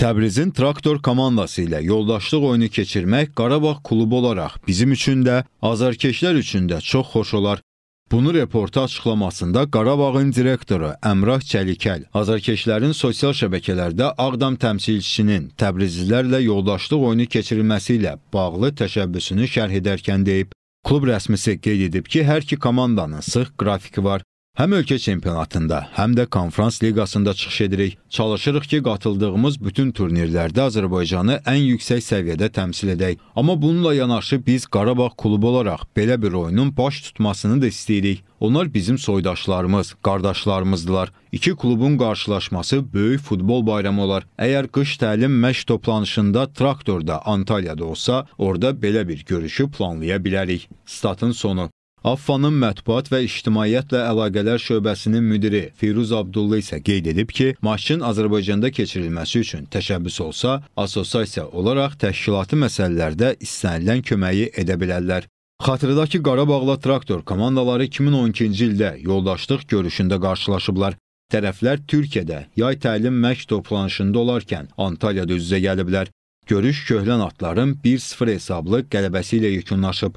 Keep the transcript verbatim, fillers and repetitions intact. Təbrizin Traktor komandası ile yoldaşlıq oyunu keçirmək Qarabağ klubu olarak bizim üçün də, azarkeşlər üçün də çox xoş olar. Bunu reporta açıqlamasında Qarabağın direktoru Emrah Çelikel, azarkeşlərin sosial şəbəkələrdə Ağdam təmsilçisinin təbrizlilərlə yoldaşlıq oyunu keçirilməsi ilə bağlı təşəbbüsünü şərh edərkən deyib. Klub rəsmisi qeyd edib ki, hər iki komandanın sıx qrafiki var. Həm ölkə çempionatında, həm də konferans liqasında çıxış edirik. Çalışırıq ki, qatıldığımız bütün turnirlərdə Azərbaycanı ən yüksək səviyyədə təmsil edək. Amma bununla yanaşı biz Qarabağ klubu olaraq belə bir oyunun baş tutmasını da istəyirik. Onlar bizim soydaşlarımız, qardaşlarımızdılar. İki klubun qarşılaşması böyük futbol bayramı olar. Əgər qış təlim məşq toplanışında Traktorda, Antalya'da olsa, orada belə bir görüşü planlaya bilərik. Statın sonu. AFFA'nın mətbuat və ictimaiyyətlə əlaqələr şöbəsinin müdiri Firuz Abdullah isə qeyd edib ki, maçın Azərbaycanda keçirilməsi üçün təşəbbüs olsa, assosiasiya olaraq təşkilati məsələlərdə istənilən köməyi edə bilərlər. Xatırda ki, Qarabağla Traktor komandaları iki min on ikinci ildə yoldaşlıq görüşündə qarşılaşıblar. Tərəflər Türkiyədə yay təlim məşq toplanışında olarkən Antalya'da üz-üzə gəliblər. Görüş köhlən atların bir sıfır hesablı qələbəsi ilə yekunlaşıb.